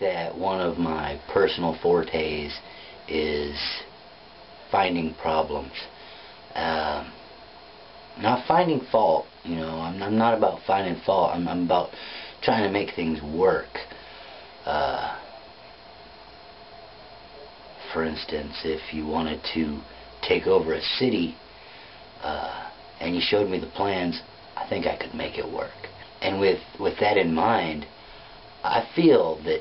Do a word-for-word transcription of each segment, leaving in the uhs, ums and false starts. that one of my personal fortes is finding problems. Um, not finding fault, you know, I'm, I'm not about finding fault, I'm, I'm about trying to make things work. Uh, for instance, if you wanted to take over a city uh, and you showed me the plans, I think I could make it work. And with, with that in mind, I feel that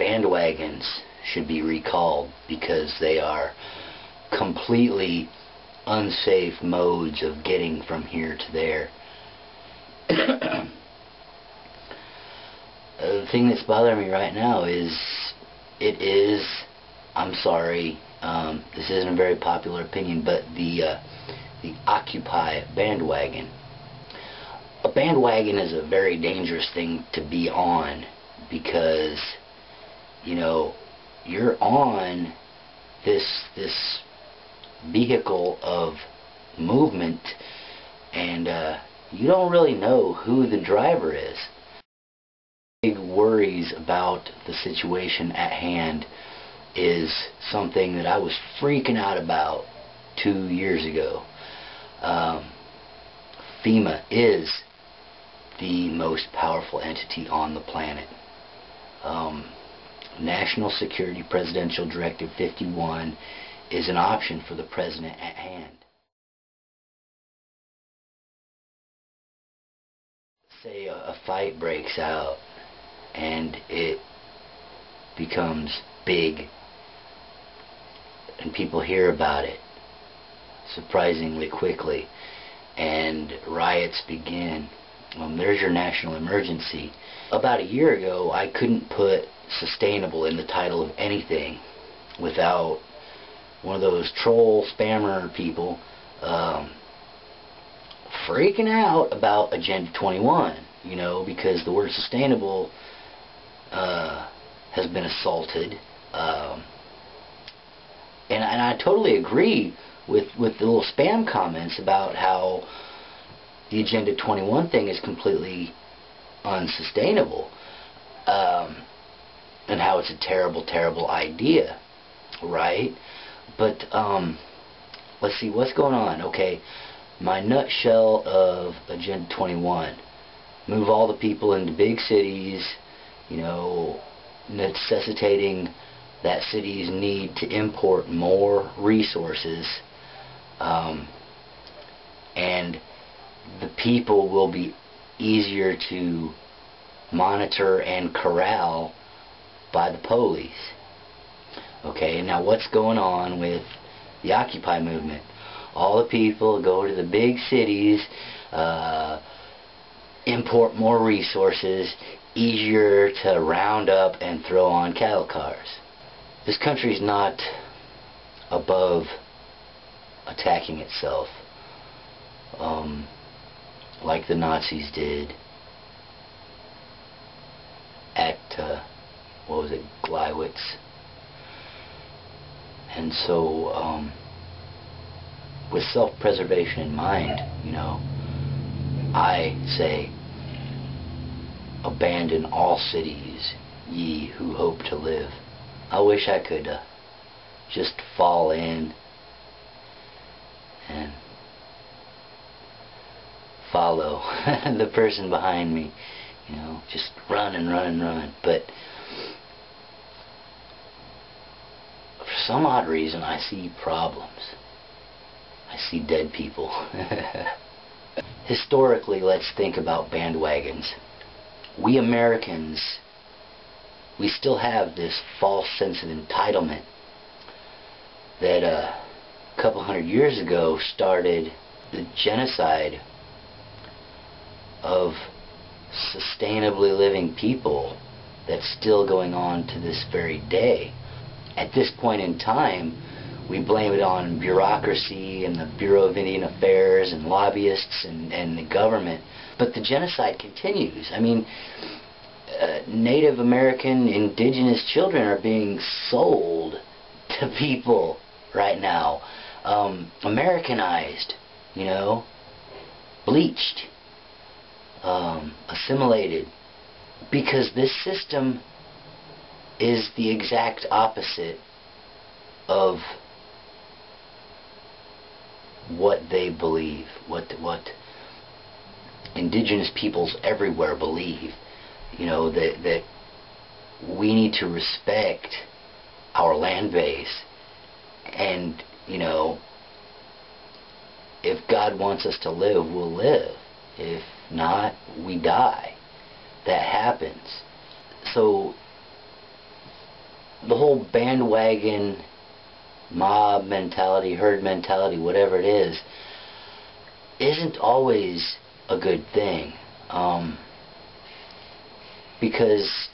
bandwagons should be recalled because they are completely unsafe modes of getting from here to there. The thing that's bothering me right now is, it is, I'm sorry, um, this isn't a very popular opinion, but the, uh, the Occupy bandwagon. A bandwagon is a very dangerous thing to be on because, you know, you're on this, this vehicle of movement and uh, you don't really know who the driver is. Big worries about the situation at hand is something that I was freaking out about two years ago. Um, FEMA is the most powerful entity on the planet. Um, National Security Presidential Directive fifty-one is an option for the president at hand. Say a, a fight breaks out and it becomes big and people hear about it surprisingly quickly and riots begin. Um, there's your national emergency. About a year ago, I couldn't put sustainable in the title of anything without one of those troll spammer people um, freaking out about Agenda twenty-one, you know, because the word sustainable uh, has been assaulted. Um, and, and I totally agree with, with the little spam comments about how the Agenda twenty-one thing is completely unsustainable, um, and how it's a terrible, terrible idea, right? But um, let's see, what's going on? Okay, my nutshell of Agenda twenty-one: move all the people into big cities, you know, necessitating that cities need to import more resources, um, and the people will be easier to monitor and corral by the police. Okay, now what's going on with the Occupy movement? All the people go to the big cities, uh, import more resources, easier to round up and throw on cattle cars. This country's not above attacking itself. Um, like the Nazis did at, uh, what was it, Glywitz. And so, um, with self-preservation in mind, you know, I say, abandon all cities, ye who hope to live. I wish I could uh, just fall in and follow the person behind me, you know, just run and run and run. But for some odd reason, I see problems. I see dead people. Historically, let's think about bandwagons. We Americans, we still have this false sense of entitlement that uh, a couple hundred years ago started the genocide of sustainably living people that's still going on to this very day. At this point in time, we blame it on bureaucracy and the Bureau of Indian Affairs and lobbyists and, and the government, but the genocide continues. I mean, uh, Native American indigenous children are being sold to people right now, um, Americanized, you know, bleached, Um, assimilated, because this system is the exact opposite of what they believe, what what indigenous peoples everywhere believe. You know, that that we need to respect our land base, and you know, if God wants us to live, we'll live. If not, we die. That happens. So the whole bandwagon mob mentality, herd mentality, whatever it is, isn't always a good thing, um, because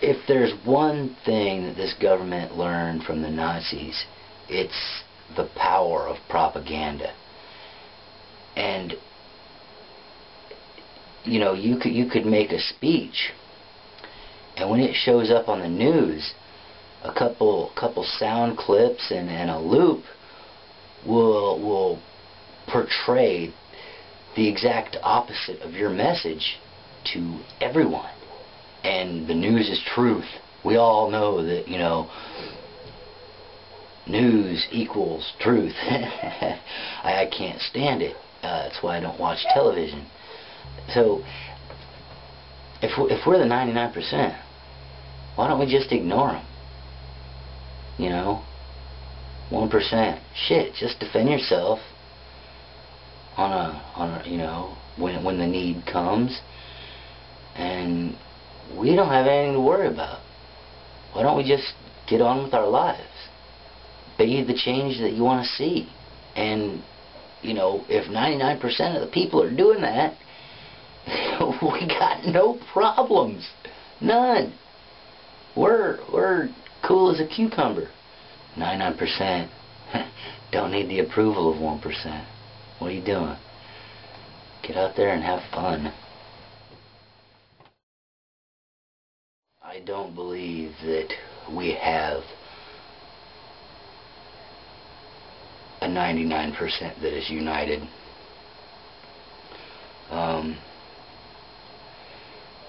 if there's one thing that this government learned from the Nazis, it's the power of propaganda. And you know, you could you could make a speech, and when it shows up on the news, a couple couple sound clips and, and a loop will will portray the exact opposite of your message to everyone. And the news is truth. We all know that, you know, news equals truth. I, I can't stand it. Uh, that's why I don't watch television. So if we're, if we're the ninety-nine percent, why don't we just ignore them? You know, one percent. Shit, just defend yourself on a, on a, you know, when, when the need comes. And we don't have anything to worry about. Why don't we just get on with our lives? Be the change that you want to see. And, you know, if ninety-nine percent of the people are doing that, we got no problems. None. We're, we're... cool as a cucumber. ninety-nine percent don't need the approval of one percent. What are you doing? Get out there and have fun. I don't believe that we have a ninety-nine percent that is united. Um,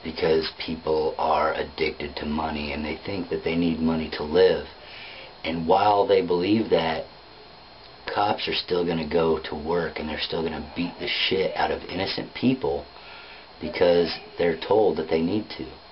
because people are addicted to money, and they think that they need money to live. And while they believe that, cops are still going to go to work, and they're still going to beat the shit out of innocent people because they're told that they need to.